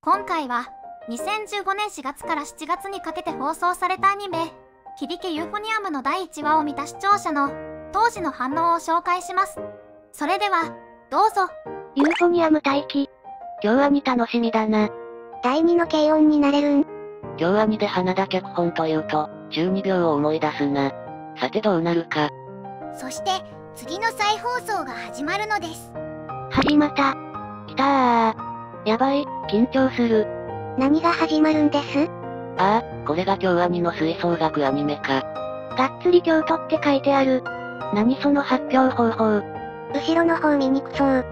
今回は2015年4月から7月にかけて放送されたアニメ「響けユーフォニアム」の第1話を見た視聴者の当時の反応を紹介します。それではどうぞ。ユーフォニアム待機。京アニ楽しみだな。第2の軽音になれるん。京アニで花田脚本というと12秒を思い出すな。さてどうなるか。そして次の再放送が始まるのです。始まった。きたー。やばい、緊張する。何が始まるんです？ああ、これが京アニの吹奏楽アニメか。がっつり京都って書いてある。何その発表方法。後ろの方見にくそう。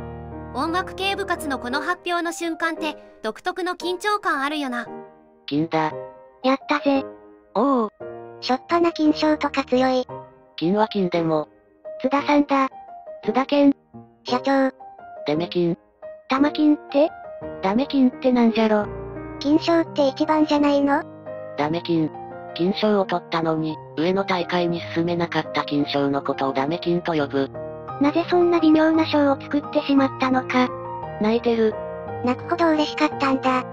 音楽系部活のこの発表の瞬間って独特の緊張感あるよな。金だ。やったぜ。おお。しょっぱな金賞とか強い。金は金でも。津田さんだ。津田健。社長。デメ金。玉金って？ダメ金ってなんじゃろ。金賞って一番じゃないの？ダメ金。金賞を取ったのに、上の大会に進めなかった金賞のことをダメ金と呼ぶ。なぜそんな微妙な賞を作ってしまったのか。泣いてる。泣くほど嬉しかったんだ。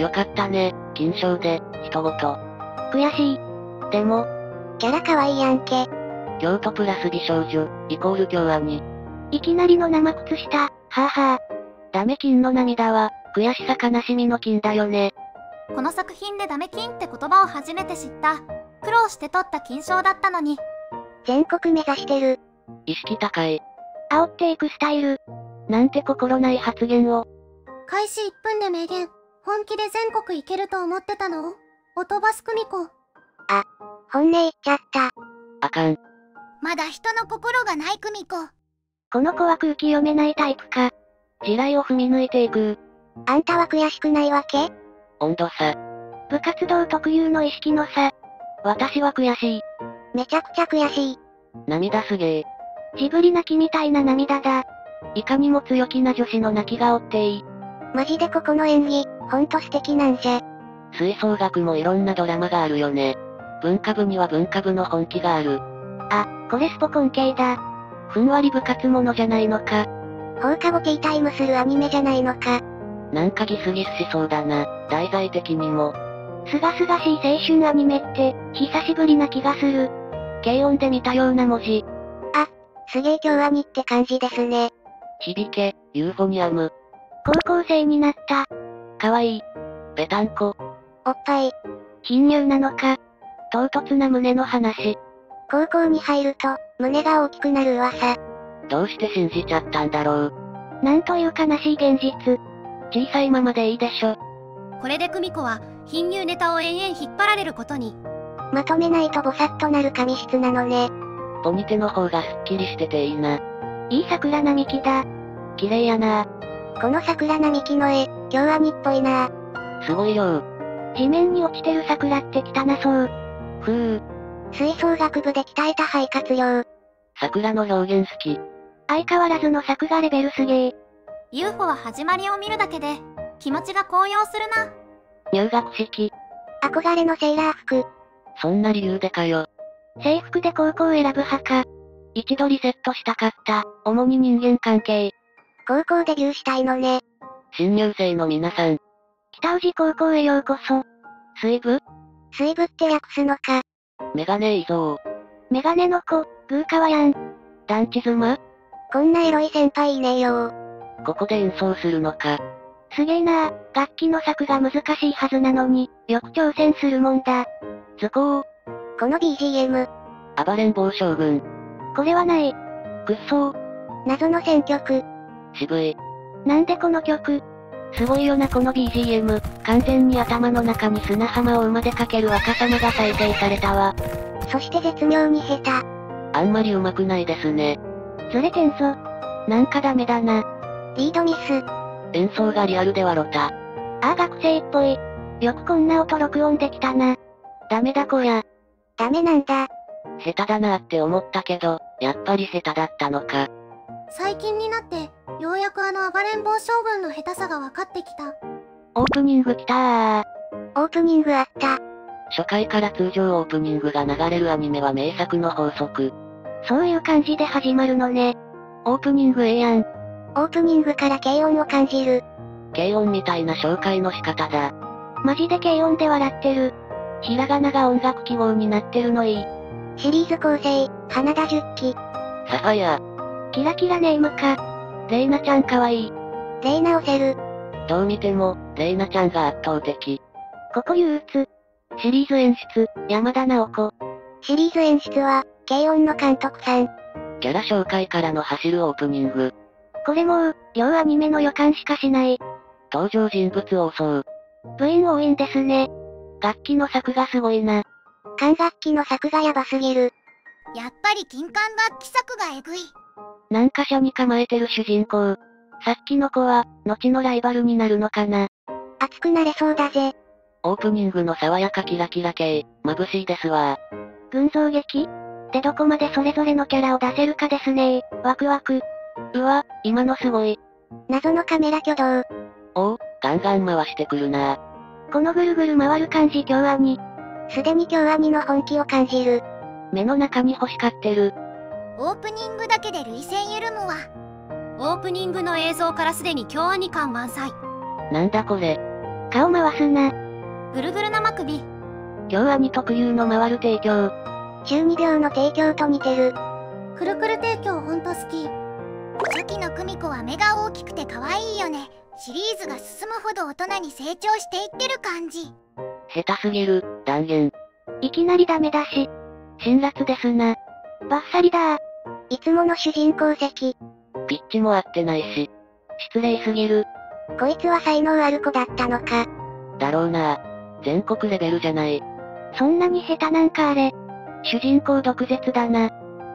よかったね、金賞で、一言。悔しい。でも、キャラ可愛いやんけ。京都プラス美少女、イコール京アニ。いきなりの生靴下、はぁはぁ。ダメ金の涙は、悔しさ悲しみの金だよね。この作品でダメ金って言葉を初めて知った。苦労して取った金賞だったのに。全国目指してる。意識高い。煽っていくスタイル。なんて心ない発言を。開始1分で明言。本気で全国行けると思ってたの？音バス久美子。あ、本音言っちゃった。あかん。まだ人の心がない久美子。この子は空気読めないタイプか。地雷を踏み抜いていく。あんたは悔しくないわけ？温度差。部活動特有の意識の差。私は悔しい。めちゃくちゃ悔しい。涙すげえ。ジブリ泣きみたいな涙だ。いかにも強気な女子の泣き顔っていい。マジでここの演技、ほんと素敵なんじゃ。吹奏楽もいろんなドラマがあるよね。文化部には文化部の本気がある。あ、これスポコン系だ。ふんわり部活ものじゃないのか。放課後ティータイムするアニメじゃないのか。なんかギスギスしそうだな、題材的にも。すがすがしい青春アニメって、久しぶりな気がする。軽音で見たような文字。あ、すげえ京アニって感じですね。響け、ユーフォニアム。高校生になった。かわいい。ぺたんこ。おっぱい。貧乳なのか。唐突な胸の話。高校に入ると、胸が大きくなる噂。どうして信じちゃったんだろう。なんという悲しい現実。小さいままでいいでしょ。これで久美子は、貧乳ネタを延々引っ張られることに。まとめないとボサッとなる髪質なのね。ポニテの方がスッキリしてていいな。いい桜並木だ。綺麗やな。この桜並木の絵、京アニっぽいな。すごいよ。地面に落ちてる桜って汚そう。ふう。吹奏楽部で鍛えた肺活量。桜の表現好き。相変わらずの作画レベルすげえ。UFO は始まりを見るだけで、気持ちが高揚するな。入学式。憧れのセーラー服。そんな理由でかよ。制服で高校選ぶ派か。一度リセットしたかった、主に人間関係。高校デビューしたいのね。新入生の皆さん。北宇治高校へようこそ。水部？水部って訳すのか。メガネいいぞ。メガネの子、グーカワやん。団地妻？こんなエロい先輩いねえよ。ここで演奏するのか。すげえなー、楽器の作が難しいはずなのに、よく挑戦するもんだ。図工。この BGM。暴れん坊将軍。これはない。くっそー。謎の選曲。渋い。なんでこの曲？すごいよなこの BGM。完全に頭の中に砂浜を馬でかける若様が再生されたわ。そして絶妙に下手。あんまり上手くないですね。ずれてんぞ。なんかダメだな。リードミス。演奏がリアルではロタ。ああ学生っぽい。よくこんな音録音できたな。ダメだこりゃ。ダメなんだ。下手だなーって思ったけど、やっぱり下手だったのか。最近になって、ようやくあの暴れん坊将軍の下手さが分かってきた。オープニングきたー。オープニングあった。初回から通常オープニングが流れるアニメは名作の法則。そういう感じで始まるのね。オープニングええやん。オープニングから軽音を感じる。軽音みたいな紹介の仕方だ。マジで軽音で笑ってる。ひらがなが音楽記号になってるのいい。シリーズ構成、花田10期。サファイア。キラキラネームか。レイナちゃんかわいい。レイナ押せる。どう見ても、レイナちゃんが圧倒的。ここ憂鬱。シリーズ演出、山田直子。シリーズ演出は、軽音の監督さん。キャラ紹介からの走るオープニング。これもう、両アニメの予感しかしない。登場人物を襲う。部員多いんですね。楽器の作がすごいな。管楽器の作がやばすぎる。やっぱり金管楽器作がえぐい。なんか車に構えてる主人公。さっきの子は、後のライバルになるのかな。熱くなれそうだぜ。オープニングの爽やかキラキラ系、眩しいですわ。群像劇ってどこまでそれぞれのキャラを出せるかですね。ワクワク。うわ、今のすごい。謎のカメラ挙動。おお、ガンガン回してくるな。このぐるぐる回る感じ京アニ。すでに京アニの本気を感じる。目の中に欲しかってる。オープニングだけで涙腺緩むわ。オープニングの映像からすでに京アニ感満載。なんだこれ。顔回すな。ぐるぐる生首。京アニ特有の回る提供。12秒の提供と似てる。くるくる提供ほんと好き。初期の久美子は目が大きくて可愛いよね。シリーズが進むほど大人に成長していってる感じ。下手すぎる、断言。いきなりダメだし。辛辣ですな。バッサリだー。いつもの主人公席。ピッチも合ってないし。失礼すぎる。こいつは才能ある子だったのか。だろうな。全国レベルじゃない。そんなに下手なんかあれ。主人公毒舌だな。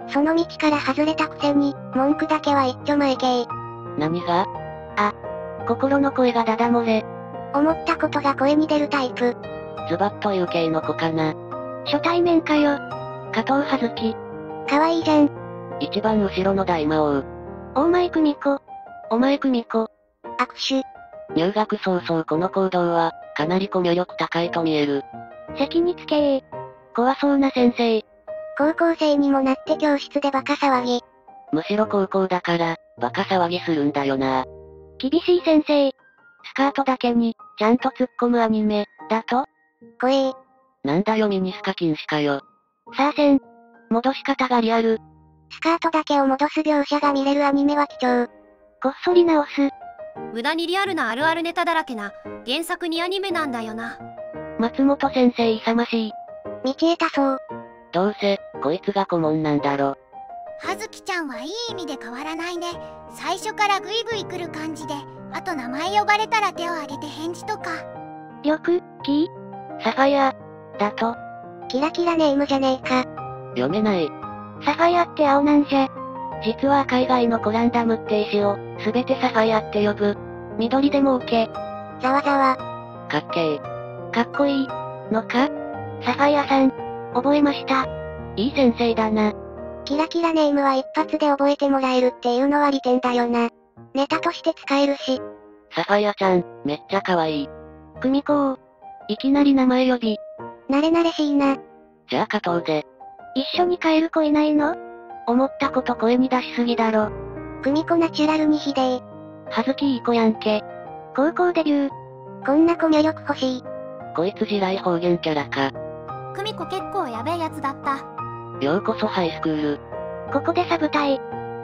その道から外れたくせに、文句だけは一丁前系。何が？あ、心の声がダダ漏れ。思ったことが声に出るタイプ。ズバッという系の子かな。初対面かよ。加藤葉月。かわいいじゃん。一番後ろの大魔王。お前久美子。お前久美子。握手。入学早々この行動は、かなりコミュ力高いと見える。席につけー。怖そうな先生。高校生にもなって教室でバカ騒ぎ。むしろ高校だから、バカ騒ぎするんだよな。厳しい先生。スカートだけに、ちゃんと突っ込むアニメ、だと？こえー。なんだよミニスカ禁止かよ。さあせん。戻し方がリアル。スカートだけを戻す描写が見れるアニメは貴重。こっそり直す。無駄にリアルなあるあるネタだらけな、原作にアニメなんだよな。松本先生勇ましい。見ちえたそう。どうせ、こいつが顧問なんだろ。はずきちゃんはいい意味で変わらないね。最初からグイグイ来る感じで、あと名前呼ばれたら手を挙げて返事とか。よく、き？サファイア、だと。キラキラネームじゃねえか。読めない。サファイアって青なんじゃ。実は海外のコランダムって石を、すべてサファイアって呼ぶ。緑でも OK。ざわざわ。かっけー。かっこいい。のか？サファイアさん。覚えました。いい先生だな。キラキラネームは一発で覚えてもらえるっていうのは利点だよな。ネタとして使えるし。サファイアちゃん、めっちゃ可愛い。久美子を。いきなり名前呼び。なれなれしいな。じゃあ加藤で。一緒に帰る子いないの？思ったこと声に出しすぎだろ。久美子ナチュラルにひでえ。はずきいい子やんけ。高校デビュー。こんなコミュ力欲しい。こいつ地雷方言キャラか。久美子結構やべえやつだった。ようこそハイスクール。ここでサブ隊。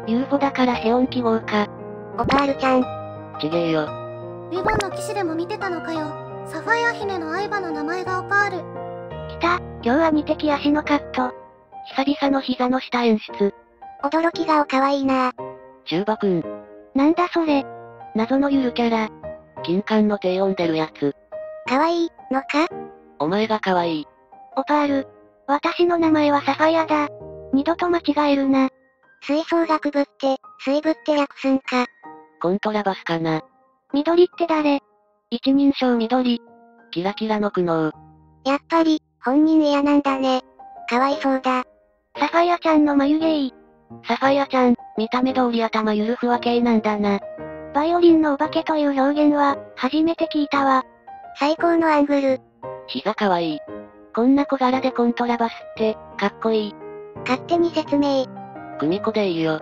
UFO だからヘオン記号か。オパールちゃん。ちげえよ。リボンの騎士でも見てたのかよ。サファイア姫の相場の名前がオパール。きた、今日は二的足のカット。久々の膝の下演出。驚き顔かわいいなぁ。チューバくん。なんだそれ。謎のゆるキャラ。金管の低音出るやつ。かわいい、のか？お前がかわいい。オパール。私の名前はサファイアだ。二度と間違えるな。吹奏楽部って、水部って訳すんか。コントラバスかな。緑って誰？一人称緑。キラキラの苦悩。やっぱり、本人嫌なんだね。かわいそうだ。サファイアちゃんの眉毛いい。サファイアちゃん、見た目通り頭ゆるふわ系なんだな。バイオリンのお化けという表現は、初めて聞いたわ。最高のアングル。膝かわいい。こんな小柄でコントラバスって、かっこいい。勝手に説明。久美子でいいよ。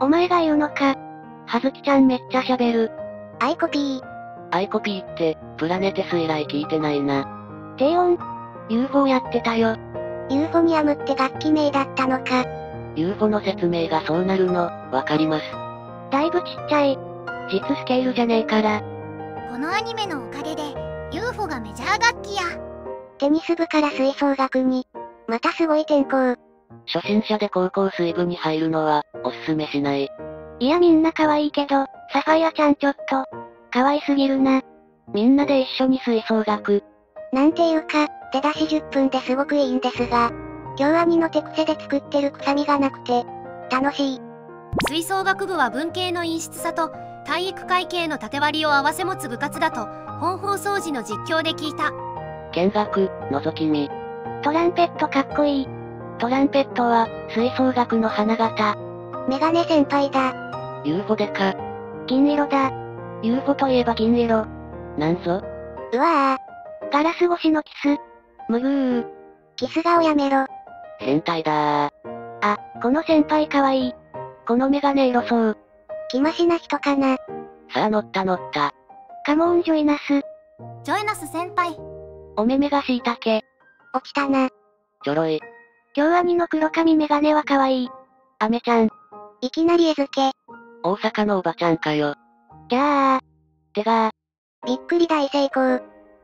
お前が言うのか。葉月ちゃんめっちゃ喋る。アイコピー。アイコピーって、プラネテス以来聞いてないな。低音 ?UFO やってたよ。ユーフォニアムって楽器名だったのか。UFO の説明がそうなるの、わかります。だいぶちっちゃい。実スケールじゃねえから。このアニメのおかげで、UFO がメジャー楽器や。テニス部から吹奏楽に。またすごい転校。初心者で高校水部に入るのは、おすすめしない。いやみんな可愛いけど、サファイアちゃんちょっと、可愛すぎるな。みんなで一緒に吹奏楽。なんていうか、手出し10分ですごくいいんですが、京アニの手癖で作ってる臭みがなくて、楽しい。吹奏楽部は文系の陰湿さと、体育会系の縦割りを合わせ持つ部活だと、本放送時の実況で聞いた。見学、覗き見。トランペットかっこいい。トランペットは、吹奏楽の花形。メガネ先輩だ。UFO でか。銀色だ。UFO といえば銀色。なんぞ。うわあ。ガラス越しのキス。むぐー。キス顔やめろ。変態だー。あ、この先輩かわいい。このメガネエロそう。気ましな人かな。さあ乗った乗った。カモンジョイナス。ジョイナス先輩。お目目がしいたけ。落ちたな。ちょろい。京アニの黒髪メガネはかわいい。アメちゃん。いきなり絵付け。大阪のおばちゃんかよ。ギャー。てがー。びっくり大成功。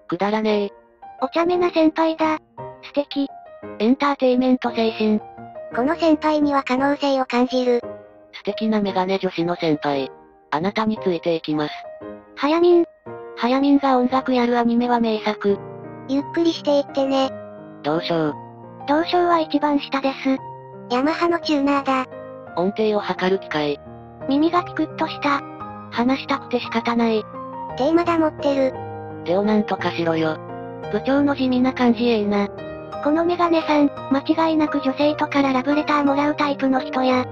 くだらねえ。お茶目な先輩だ。素敵。エンターテイメント精神。この先輩には可能性を感じる。素敵なメガネ女子の先輩。あなたについていきます。はやみん。はやみんが音楽やるアニメは名作。ゆっくりしていってね。同賞。同賞は一番下です。ヤマハのチューナーだ。音程を測る機械。耳がピクッとした。話したくて仕方ない。テーマだ持ってる。手をなんとかしろよ。部長の地味な感じええな。このメガネさん、間違いなく女生徒からラブレターもらうタイプの人や。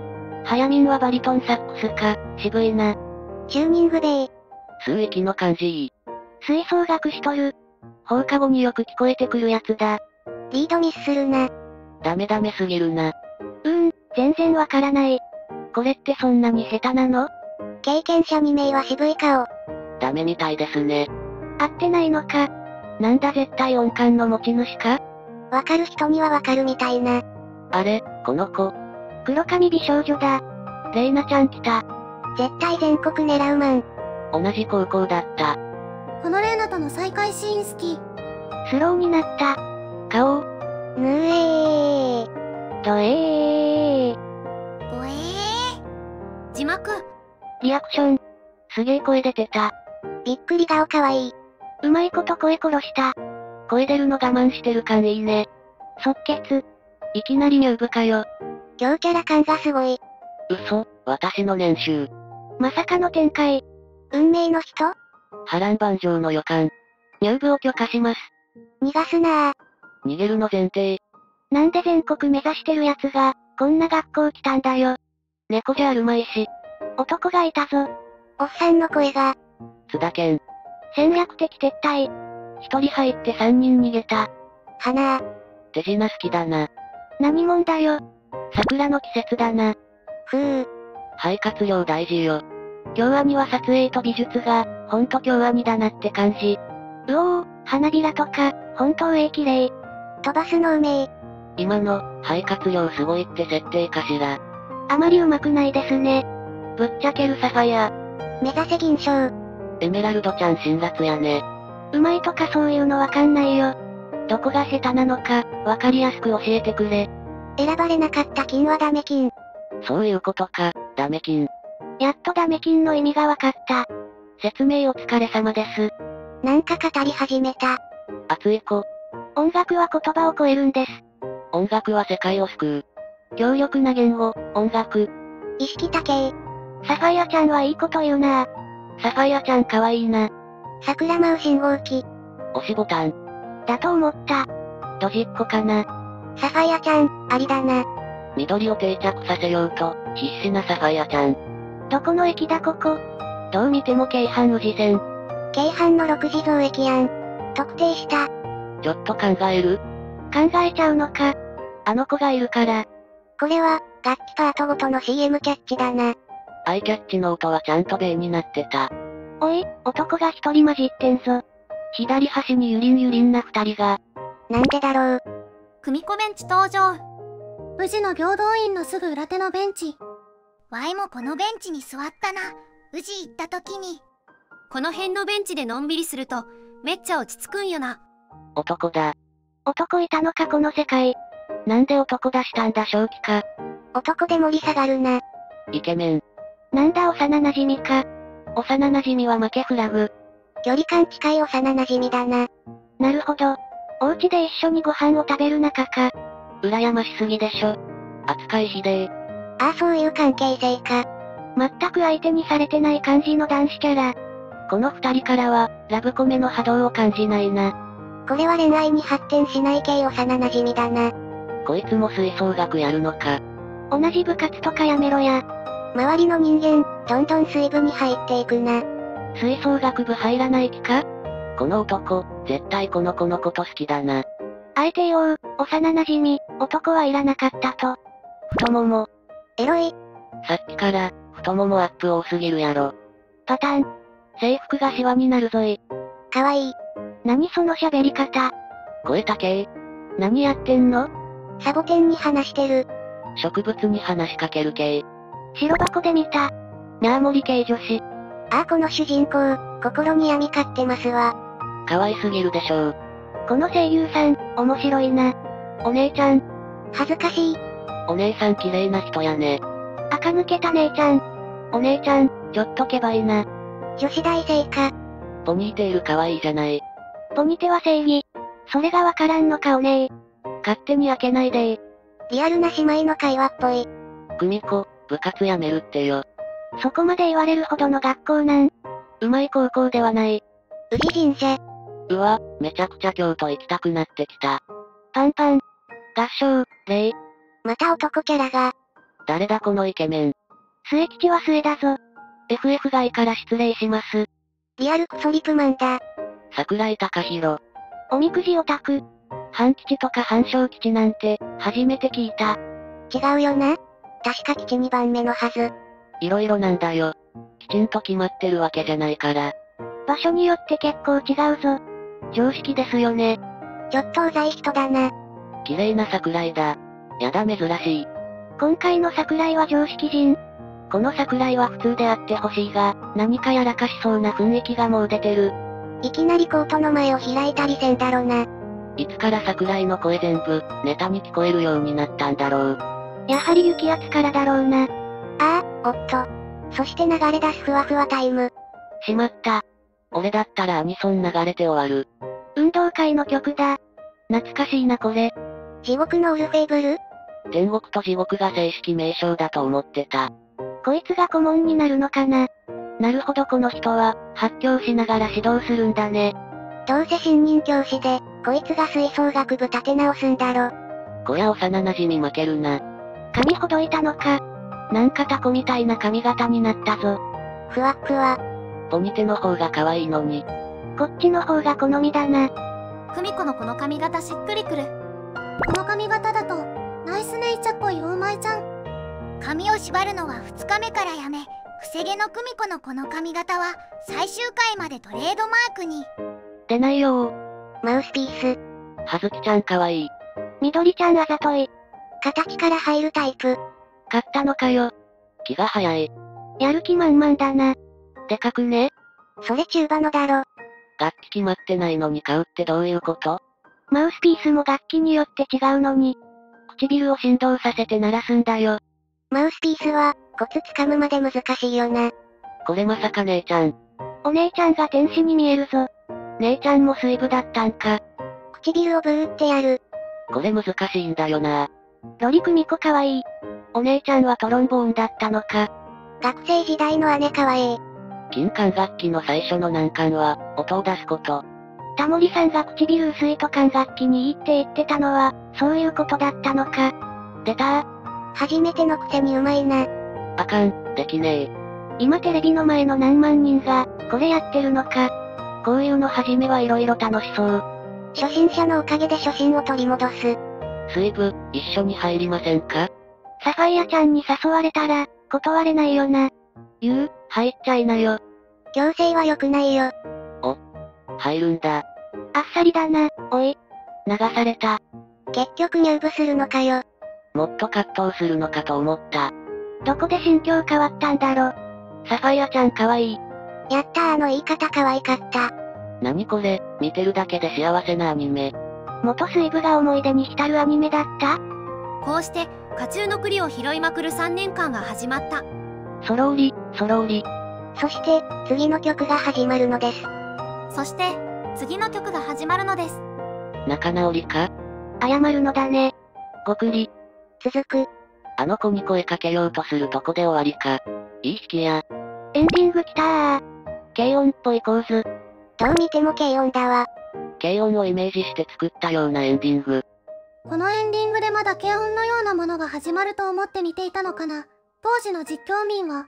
はやみんはバリトンサックスか、渋いな。チューニングでー。吸う息の感じいい。吹奏楽しとる。放課後によく聞こえてくるやつだ。リードミスするな。ダメダメすぎるな。全然わからない。これってそんなに下手なの？経験者2名は渋い顔。ダメみたいですね。合ってないのか。なんだ絶対音感の持ち主か？わかる人にはわかるみたいな。あれ、この子。黒髪美少女だ。レイナちゃん来た。絶対全国狙うマン。同じ高校だった。このレイナとの再会シーン好き。スローになった。顔を。ぬえー。どえー。ぼえー。字幕。リアクション。すげえ声出てた。びっくり顔かわいい。うまいこと声殺した。声出るの我慢してる感いいね。即決。いきなり入部かよ。強キャラ感がすごい。嘘、私の年収。まさかの展開。運命の人？波乱万丈の予感。入部を許可します。逃がすなー。逃げるの前提。なんで全国目指してるやつが、こんな学校来たんだよ。猫じゃあるまいし。男がいたぞ。おっさんの声が。津田健。戦略的撤退。一人入って3人逃げた。花。手品好きだな。何もんだよ。桜の季節だな。ふぅ。肺活量大事よ。京アニは撮影と美術が、ほんと京アニだなって感じ。うおー、花びらとか、本当絵綺麗。飛ばすのうめえ。今の、肺活量すごいって設定かしら。あまりうまくないですね。ぶっちゃけるサファイア。目指せ銀賞。エメラルドちゃん辛辣やね。うまいとかそういうのわかんないよ。どこが下手なのか、わかりやすく教えてくれ。選ばれなかった金はダメ金。そういうことか、ダメ金。やっとダメ金の意味がわかった。説明お疲れ様です。なんか語り始めた。熱い子。音楽は言葉を超えるんです。音楽は世界を救う。強力な言語、音楽。意識高え。サファイアちゃんはいいこと言うなぁ。サファイアちゃんかわいいな。桜舞う信号機。押しボタン。だと思った。ドジっ子かな。サファイアちゃん、ありだな。緑を定着させようと、必死なサファイアちゃん。どこの駅だここ。どう見ても京阪宇治線。京阪の6時増駅やん。特定した。ちょっと考える？考えちゃうのか。あの子がいるから。これは、楽器パートごとの CM キャッチだな。アイキャッチの音はちゃんと米になってた。おい、男が一人混じってんぞ。左端にゆりんゆりんな二人が。なんでだろう。組子ベンチ登場。宇治の平等院のすぐ裏手のベンチ。わいもこのベンチに座ったな。宇治行った時に。この辺のベンチでのんびりすると、めっちゃ落ち着くんよな。男だ。男いたのかこの世界。なんで男出したんだ正気か。男で盛り下がるな。イケメン。なんだ幼馴染みか。幼馴染みは負けフラグ。距離感近い幼馴染みだな。なるほど。お家で一緒にご飯を食べる仲か。羨ましすぎでしょ。扱いひでえ。ああそういう関係性か。全く相手にされてない感じの男子キャラ。この二人からは、ラブコメの波動を感じないな。これは恋愛に発展しない系幼馴染みだな。こいつも吹奏楽やるのか。同じ部活とかやめろや。周りの人間、どんどん水部に入っていくな。吹奏楽部入らない気か？この男、絶対この子のこと好きだな。あえて言おう、幼馴染み、男はいらなかったと。太もも。エロい。さっきから、太ももアップ多すぎるやろ。パターン。制服がシワになるぞい。かわいい。何その喋り方。声高え。何やってんの？サボテンに話してる。植物に話しかける系。白箱で見た。なあ森系女子。ああこの主人公、心に闇買ってますわ。可愛すぎるでしょう。この声優さん、面白いな。お姉ちゃん。恥ずかしい。お姉さん綺麗な人やね。垢抜けた姉ちゃん。お姉ちゃん、ちょっとけばいな。女子大生か。ポニーテール可愛いじゃない。ポニテは正義。それがわからんのかお姉。勝手に開けないで。リアルな姉妹の会話っぽい。組子、部活やめるってよ。そこまで言われるほどの学校なん。うまい高校ではない。宇治神社。うわ、めちゃくちゃ京都行きたくなってきた。パンパン。合唱、礼。また男キャラが。誰だこのイケメン。末吉は末だぞ。FF 外から失礼します。リアルクソリプマンだ。桜井貴弘。おみくじオタク。半吉とか半小吉なんて、初めて聞いた。違うよな。確か吉2番目のはず。いろいろなんだよ。きちんと決まってるわけじゃないから。場所によって結構違うぞ。常識ですよね。ちょっとうざい人だな。綺麗な桜井だ。やだ珍しい。今回の桜井は常識人。この桜井は普通であってほしいが、何かやらかしそうな雰囲気がもう出てる。いきなりコートの前を開いたりせんだろな。いつから桜井の声全部、ネタに聞こえるようになったんだろう。やはり雪圧からだろうな。ああ、おっと。そして流れ出すふわふわタイム。しまった。俺だったらアニソン流れて終わる。運動会の曲だ。懐かしいなこれ。地獄のオルフェーブル？天国と地獄が正式名称だと思ってた。こいつが顧問になるのかな？なるほどこの人は、発狂しながら指導するんだね。どうせ新任教師で、こいつが吹奏楽部立て直すんだろ。こりゃ幼馴染み負けるな。髪ほどいたのか。なんかタコみたいな髪型になったぞ。ふわっふわ。ポニテの方が可愛いのに。こっちの方が好みだな。クミコのこの髪型しっくりくる。この髪型だと、ナイスネイチャっぽいおうまいちゃん。髪を縛るのは2日目からやめ、不正げのクミコのこの髪型は、最終回までトレードマークに。出ないよー。マウスピース。はずきちゃん可愛い。みどりちゃんあざとい。形から入るタイプ。買ったのかよ。気が早い。やる気満々だな。でかくね？それ中盤のだろ。楽器決まってないのに買うってどういうこと？マウスピースも楽器によって違うのに。唇を振動させて鳴らすんだよ。マウスピースは、コツ掴むまで難しいよな。これまさか姉ちゃん。お姉ちゃんが天使に見えるぞ。姉ちゃんも水部だったんか。唇をブーってやる。これ難しいんだよな。ロリクミコかわいい。お姉ちゃんはトロンボーンだったのか。学生時代の姉かわいい。金管楽器の最初の難関は、音を出すこと。タモリさんが唇薄いと管楽器にいいって言ってたのは、そういうことだったのか。出たー。初めてのくせにうまいな。あかん、できねえ。今テレビの前の何万人が、これやってるのか。こういうの初めはいろいろ楽しそう。初心者のおかげで初心を取り戻す。水部、一緒に入りませんか？サファイアちゃんに誘われたら、断れないよな。言う、入っちゃいなよ。強制は良くないよ。お、入るんだ。あっさりだな、おい。流された。結局入部するのかよ。もっと葛藤するのかと思った。どこで心境変わったんだろ。サファイアちゃんかわいい。やったー、あの言い方かわいかった。なにこれ、見てるだけで幸せなアニメ。元水部が思い出に浸るアニメだった?こうして、火中の栗を拾いまくる3年間が始まった。そろうり、そろうり。そして、次の曲が始まるのです。そして、次の曲が始まるのです。仲直りか?謝るのだね。ごくり。続く。あの子に声かけようとするとこで終わりか。いい引きや。エンディングきたー。軽音っぽい構図。どう見ても軽音だわ。軽音をイメージして作ったようなエンディング。このエンディングでまだ軽音のようなものが始まると思って見ていたのかな。当時の実況民は。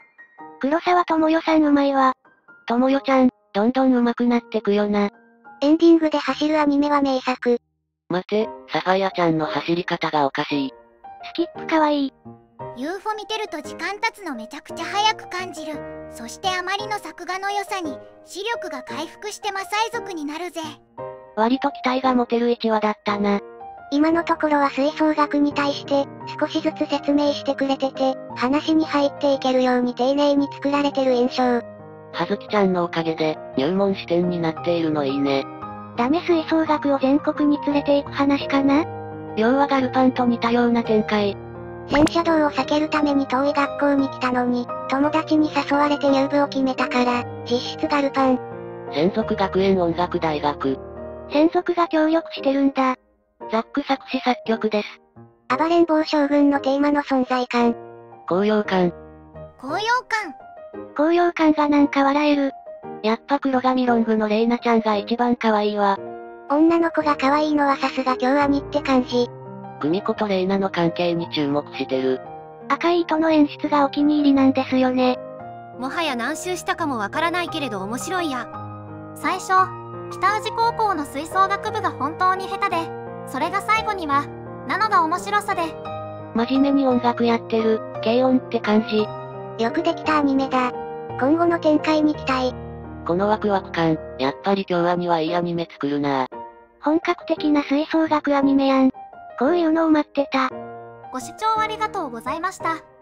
黒沢智代さんうまいわ。智代ちゃん、どんどんうまくなってくよな。エンディングで走るアニメは名作。待て、サファイアちゃんの走り方がおかしい。スキップかわいい。UFO 見てると時間経つのめちゃくちゃ早く感じる。そしてあまりの作画の良さに視力が回復してマサイ族になるぜ。割と期待が持てる1話だったな。今のところは吹奏楽に対して少しずつ説明してくれてて、話に入っていけるように丁寧に作られてる印象。葉月ちゃんのおかげで入門視点になっているのいいね。ダメ吹奏楽を全国に連れていく話かな。要はガルパンと似たような展開。戦車道を避けるために遠い学校に来たのに、友達に誘われて入部を決めたから、実質ガルパン。専属学園音楽大学。専属が協力してるんだ。ザック作詞作曲です。暴れん坊将軍のテーマの存在感。高揚感。高揚感。高揚感がなんか笑える。やっぱ黒髪ロングのレイナちゃんが一番可愛いわ。女の子が可愛いのはさすが京アニって感じ。久美子とレイナの関係に注目してる。赤い糸の演出がお気に入りなんですよね。もはや何周したかもわからないけれど面白いや。最初、北宇治高校の吹奏楽部が本当に下手で、それが最後には、なのが面白さで。真面目に音楽やってる、軽音って感じ。よくできたアニメだ。今後の展開に期待。このワクワク感、やっぱり京アニはいいアニメ作るな。本格的な吹奏楽アニメやん。こういうのを待ってた。ご視聴ありがとうございました。